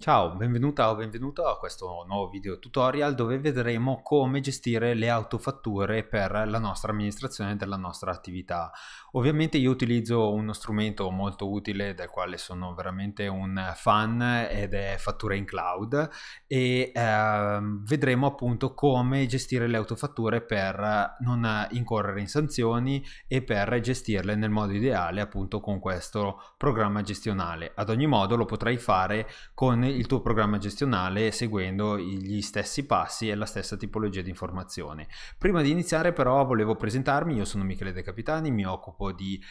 Ciao, benvenuta o benvenuto a questo nuovo video tutorial dove vedremo come gestire le autofatture per la nostra amministrazione della nostra attività. Ovviamente io utilizzo uno strumento molto utile del quale sono veramente un fan ed è Fatture in Cloud e vedremo appunto come gestire le autofatture per non incorrere in sanzioni e per gestirle nel modo ideale appunto con questo programma gestionale. Ad ogni modo lo potrai fare con il tuo programma gestionale seguendo gli stessi passi e la stessa tipologia di informazioni. Prima di iniziare però volevo presentarmi, io sono Michele De Capitani, mi occupo di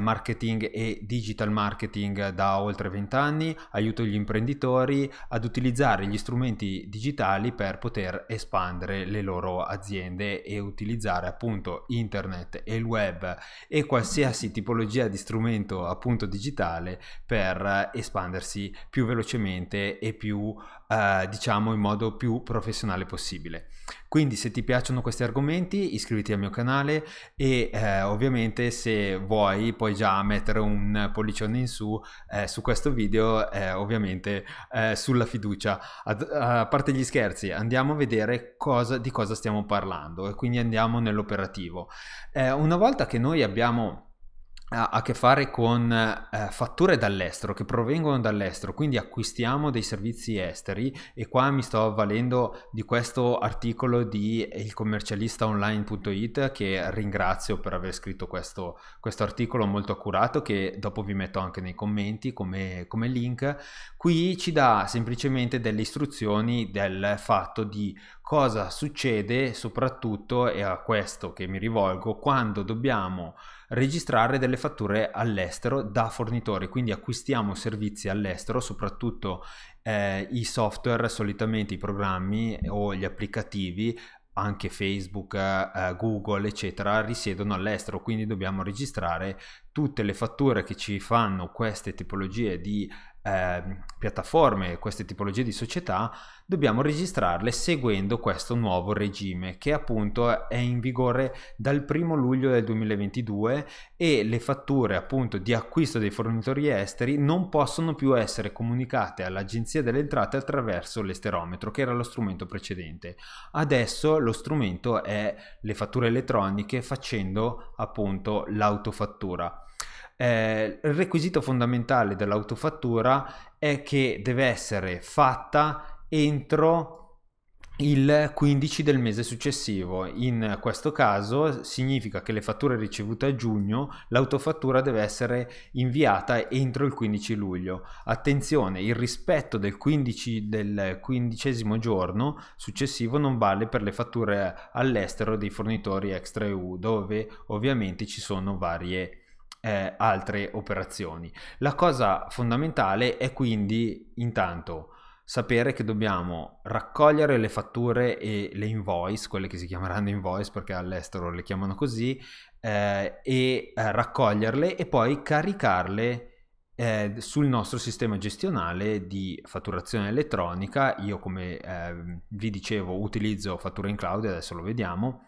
marketing e digital marketing da oltre 20 anni, aiuto gli imprenditori ad utilizzare gli strumenti digitali per poter espandere le loro aziende e utilizzare appunto internet e il web e qualsiasi tipologia di strumento appunto digitale per espandersi più velocemente e più diciamo in modo più professionale possibile. Quindi se ti piacciono questi argomenti iscriviti al mio canale e ovviamente se vuoi puoi già mettere un pollicione in su su questo video ovviamente sulla fiducia. A parte gli scherzi, andiamo a vedere di cosa stiamo parlando e quindi andiamo nell'operativo. Una volta che noi abbiamo a che fare con fatture dall'estero, che provengono dall'estero, quindi acquistiamo dei servizi esteri, e qua mi sto avvalendo di questo articolo di ilcommercialistaonline.it che ringrazio per aver scritto questo articolo molto accurato che dopo vi metto anche nei commenti come link. Qui ci dà semplicemente delle istruzioni del fatto di cosa succede soprattutto, e a questo che mi rivolgo, quando dobbiamo registrare delle fatture all'estero da fornitori, quindi acquistiamo servizi all'estero, soprattutto i software, solitamente i programmi o gli applicativi, anche Facebook, Google eccetera, risiedono all'estero, quindi dobbiamo registrare tutte le fatture che ci fanno queste tipologie di piattaforme, queste tipologie di società. Dobbiamo registrarle seguendo questo nuovo regime che appunto è in vigore dal 1° luglio del 2022 e le fatture appunto di acquisto dei fornitori esteri non possono più essere comunicate all'Agenzia delle Entrate attraverso l'esterometro, che era lo strumento precedente. Adesso lo strumento è le fatture elettroniche facendo appunto l'autofattura. Il requisito fondamentale dell'autofattura è che deve essere fatta entro il 15 del mese successivo. In questo caso significa che le fatture ricevute a giugno, l'autofattura deve essere inviata entro il 15 luglio. Attenzione, il rispetto del 15° giorno successivo non vale per le fatture all'estero dei fornitori extra EU, dove ovviamente ci sono varie altre operazioni. La cosa fondamentale è quindi intanto sapere che dobbiamo raccogliere le fatture e le invoice, quelle che si chiameranno invoice perché all'estero le chiamano così, raccoglierle e poi caricarle sul nostro sistema gestionale di fatturazione elettronica. Io, come vi dicevo, utilizzo Fatture in Cloud e adesso lo vediamo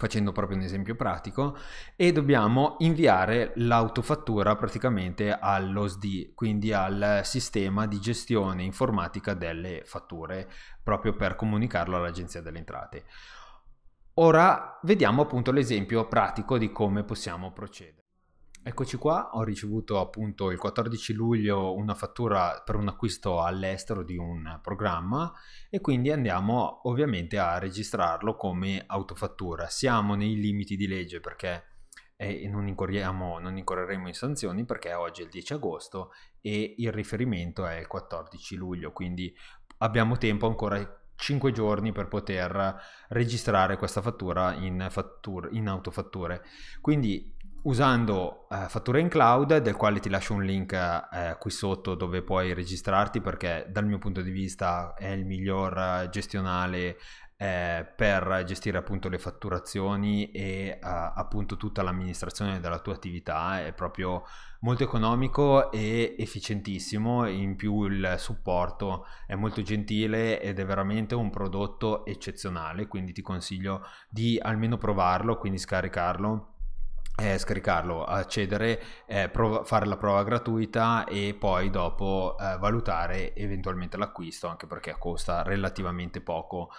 facendo proprio un esempio pratico, e dobbiamo inviare l'autofattura praticamente allo SDI, quindi al sistema di gestione informatica delle fatture, proprio per comunicarlo all'Agenzia delle Entrate. Ora vediamo appunto l'esempio pratico di come possiamo procedere. Eccoci qua, ho ricevuto appunto il 14 luglio una fattura per un acquisto all'estero di un programma e quindi andiamo ovviamente a registrarlo come autofattura. Siamo nei limiti di legge perché non incorreremo in sanzioni, perché oggi è il 10 agosto e il riferimento è il 14 luglio, quindi abbiamo tempo ancora 5 giorni per poter registrare questa fattura in autofatture. Quindi usando Fatture in Cloud, del quale ti lascio un link qui sotto dove puoi registrarti, perché dal mio punto di vista è il miglior gestionale per gestire appunto le fatturazioni e appunto tutta l'amministrazione della tua attività. È proprio molto economico e efficientissimo, in più il supporto è molto gentile ed è veramente un prodotto eccezionale, quindi ti consiglio di almeno provarlo, quindi scaricarlo, scaricarlo, accedere, fare la prova gratuita e poi dopo valutare eventualmente l'acquisto, anche perché costa relativamente poco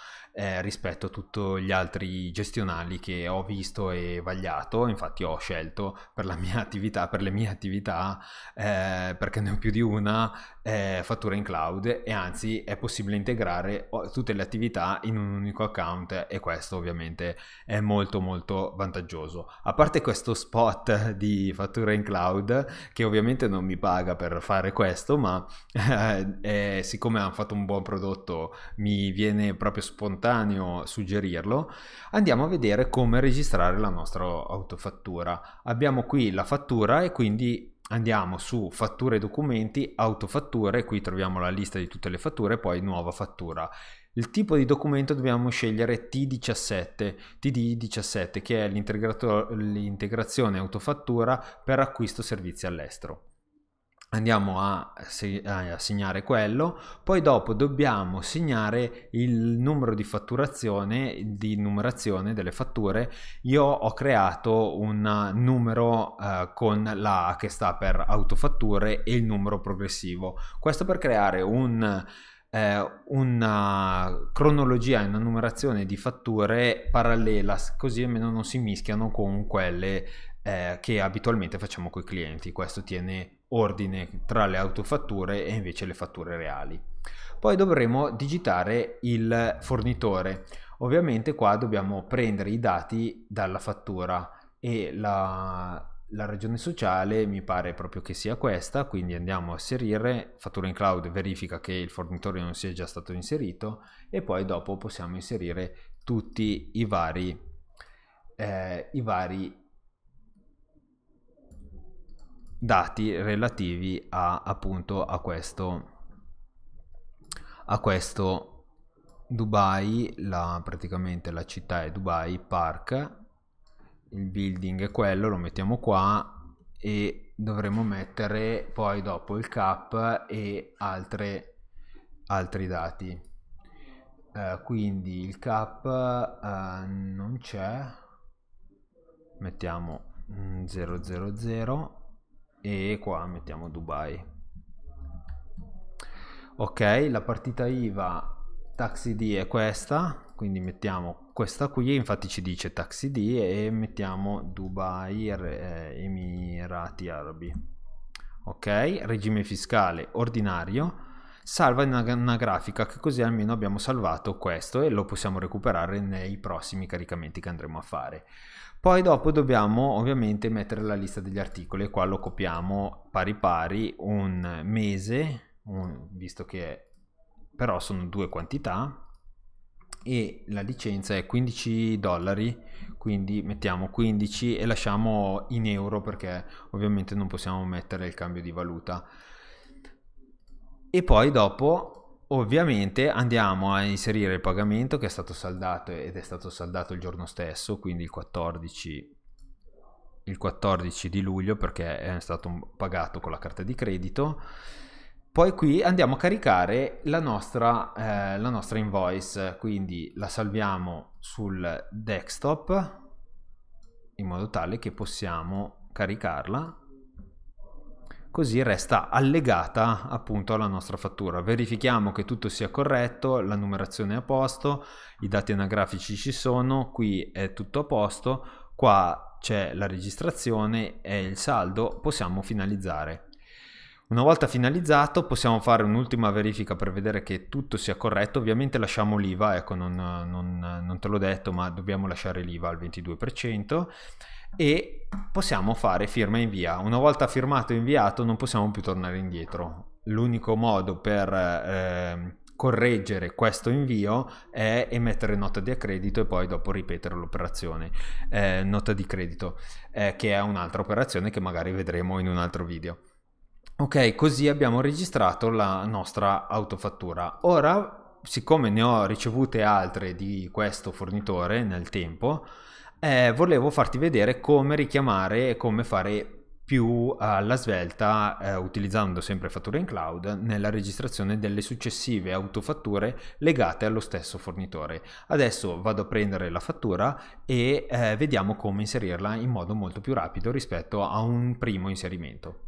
rispetto a tutti gli altri gestionali che ho visto e vagliato. Infatti ho scelto per la mia attività, per le mie attività, perché ne ho più di una, Fatture in Cloud, e anzi è possibile integrare tutte le attività in un unico account, e questo ovviamente è molto molto vantaggioso. A parte questo spot di Fatture in Cloud, che ovviamente non mi paga per fare questo, ma siccome hanno fatto un buon prodotto mi viene proprio spontaneo suggerirlo. Andiamo a vedere come registrare la nostra autofattura. Abbiamo qui la fattura e quindi andiamo su fatture e documenti, autofatture, qui troviamo la lista di tutte le fatture, poi nuova fattura. Il tipo di documento dobbiamo scegliere TD17, che è l'integrazione autofattura per acquisto servizi all'estero. Andiamo a segnare quello, poi dopo dobbiamo segnare il numero di fatturazione, di numerazione delle fatture. Io ho creato un numero con la A che sta per autofatture e il numero progressivo. Questo per creare una cronologia e una numerazione di fatture parallela, così almeno non si mischiano con quelle che abitualmente facciamo coi clienti. Questo tiene ordine tra le autofatture e invece le fatture reali. Poi dovremo digitare il fornitore. Ovviamente qua dobbiamo prendere i dati dalla fattura e la ragione sociale mi pare proprio che sia questa, quindi andiamo a inserire. Fattura in Cloud verifica che il fornitore non sia già stato inserito, e poi dopo possiamo inserire tutti i vari dati relativi appunto a questo Dubai, praticamente la città è Dubai Park. Il building è quello, lo mettiamo qua, e dovremo mettere poi dopo il cap e altri dati. Quindi il cap non c'è, mettiamo 000 e qua mettiamo Dubai. Ok, la partita IVA Tax ID è questa, quindi mettiamo questa qui, infatti ci dice Tax ID, e mettiamo Dubai Emirati Arabi. Ok, regime fiscale ordinario, salva in una grafica, che così almeno abbiamo salvato questo e lo possiamo recuperare nei prossimi caricamenti che andremo a fare. Poi dopo dobbiamo ovviamente mettere la lista degli articoli, e qua lo copiamo pari pari un mese, visto che però sono due quantità, e la licenza è $15, quindi mettiamo 15 e lasciamo in euro, perché ovviamente non possiamo mettere il cambio di valuta. E poi dopo ovviamente andiamo a inserire il pagamento che è stato saldato, ed è stato saldato il giorno stesso, quindi il 14 di luglio, perché è stato pagato con la carta di credito. Poi qui andiamo a caricare la nostra invoice, quindi la salviamo sul desktop in modo tale che possiamo caricarla, così resta allegata appunto alla nostra fattura. Verifichiamo che tutto sia corretto, la numerazione è a posto, i dati anagrafici ci sono, qui è tutto a posto, qua c'è la registrazione e il saldo, possiamo finalizzare. Una volta finalizzato possiamo fare un'ultima verifica per vedere che tutto sia corretto. Ovviamente lasciamo l'IVA, ecco, non te l'ho detto, ma dobbiamo lasciare l'IVA al 22%, e possiamo fare firma e invia. Una volta firmato e inviato non possiamo più tornare indietro. L'unico modo per correggere questo invio è emettere nota di accredito e poi dopo ripetere l'operazione nota di credito, che è un'altra operazione che magari vedremo in un altro video. Ok, così abbiamo registrato la nostra autofattura. Ora, siccome ne ho ricevute altre di questo fornitore nel tempo, volevo farti vedere come richiamare e come fare più alla svelta, utilizzando sempre Fatture in Cloud, nella registrazione delle successive autofatture legate allo stesso fornitore. Adesso vado a prendere la fattura e vediamo come inserirla in modo molto più rapido rispetto a un primo inserimento.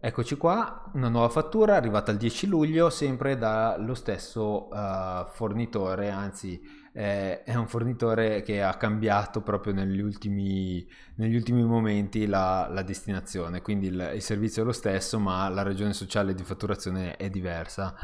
Eccoci qua, una nuova fattura arrivata il 10 luglio, sempre dallo stesso fornitore, anzi è un fornitore che ha cambiato proprio negli ultimi momenti la destinazione, quindi il servizio è lo stesso ma la ragione sociale di fatturazione è diversa,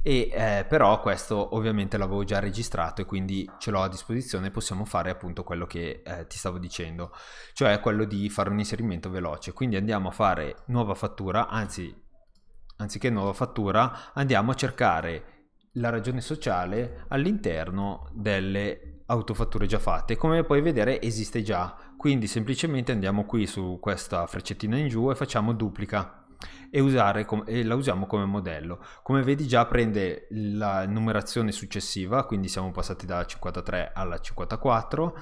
e però questo ovviamente l'avevo già registrato e quindi ce l'ho a disposizione, possiamo fare appunto quello che ti stavo dicendo, cioè quello di fare un inserimento veloce. Quindi andiamo a fare nuova fattura, anziché nuova fattura andiamo a cercare la ragione sociale all'interno delle autofatture già fatte. Come puoi vedere esiste già, quindi semplicemente andiamo qui su questa freccettina in giù e facciamo duplica e la usiamo come modello. Come vedi già prende la numerazione successiva, quindi siamo passati da 53 alla 54,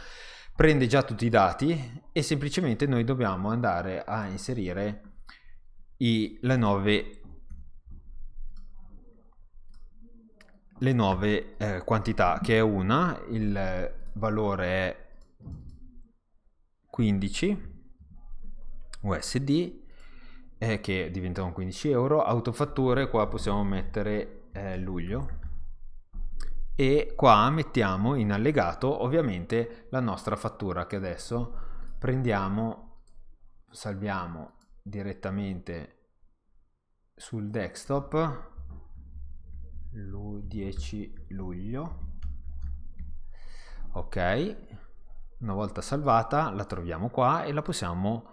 prende già tutti i dati e semplicemente noi dobbiamo andare a inserire le nuove quantità, che è una, il valore è 15 USD che diventano 15 euro, autofatture qua possiamo mettere luglio, e qua mettiamo in allegato ovviamente la nostra fattura, che adesso prendiamo, salviamo direttamente sul desktop 10 luglio, ok, una volta salvata la troviamo qua e la possiamo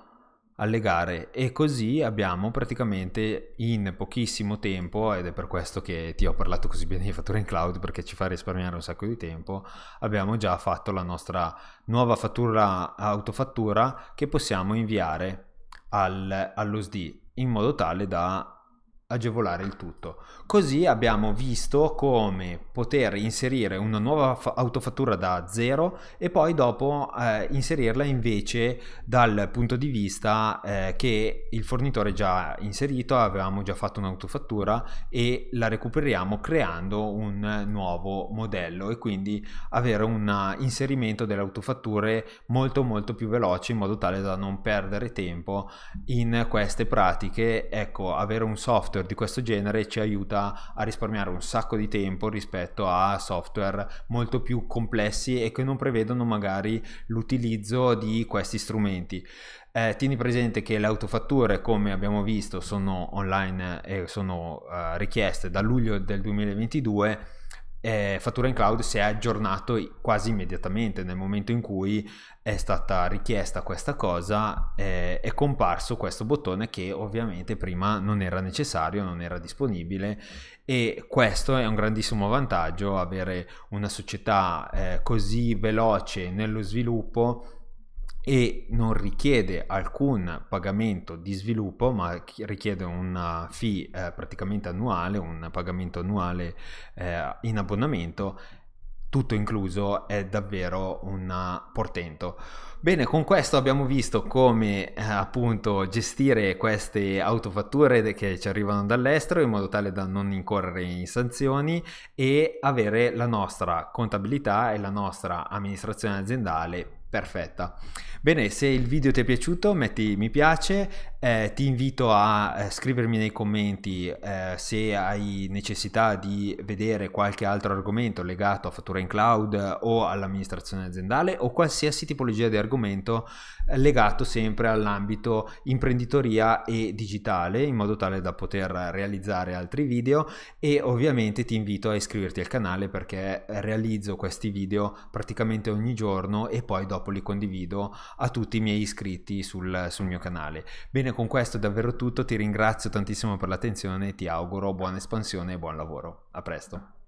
allegare, e così abbiamo praticamente in pochissimo tempo, ed è per questo che ti ho parlato così bene di Fatture in Cloud, perché ci fa risparmiare un sacco di tempo, abbiamo già fatto la nostra nuova fattura, autofattura, che possiamo inviare allo SDI in modo tale da agevolare il tutto. Così abbiamo visto come poter inserire una nuova autofattura da zero e poi dopo inserirla invece dal punto di vista che il fornitore già inserito, avevamo già fatto un'autofattura e la recuperiamo creando un nuovo modello, e quindi avere un inserimento delle autofatture molto più veloce, in modo tale da non perdere tempo in queste pratiche. Ecco, avere un software di questo genere ci aiuta a risparmiare un sacco di tempo rispetto a software molto più complessi e che non prevedono magari l'utilizzo di questi strumenti. Tieni presente che le autofatture, come abbiamo visto, sono online e sono richieste da luglio del 2022. Fatture in Cloud si è aggiornato quasi immediatamente nel momento in cui è stata richiesta questa cosa, è comparso questo bottone che ovviamente prima non era necessario, non era disponibile, e questo è un grandissimo vantaggio, avere una società così veloce nello sviluppo e non richiede alcun pagamento di sviluppo, ma richiede una fee praticamente annuale, un pagamento annuale in abbonamento, tutto incluso. È davvero un portento. Bene, con questo abbiamo visto come appunto gestire queste autofatture che ci arrivano dall'estero in modo tale da non incorrere in sanzioni e avere la nostra contabilità e la nostra amministrazione aziendale perfetta. Bene, se il video ti è piaciuto metti mi piace, ti invito a scrivermi nei commenti se hai necessità di vedere qualche altro argomento legato a Fatture in Cloud o all'amministrazione aziendale, o qualsiasi tipologia di argomento legato sempre all'ambito imprenditoria e digitale, in modo tale da poter realizzare altri video. E ovviamente ti invito a iscriverti al canale, perché realizzo questi video praticamente ogni giorno e poi dopo li condivido a tutti i miei iscritti sul mio canale. Bene, con questo è davvero tutto, ti ringrazio tantissimo per l'attenzione e ti auguro buona espansione e buon lavoro. A presto.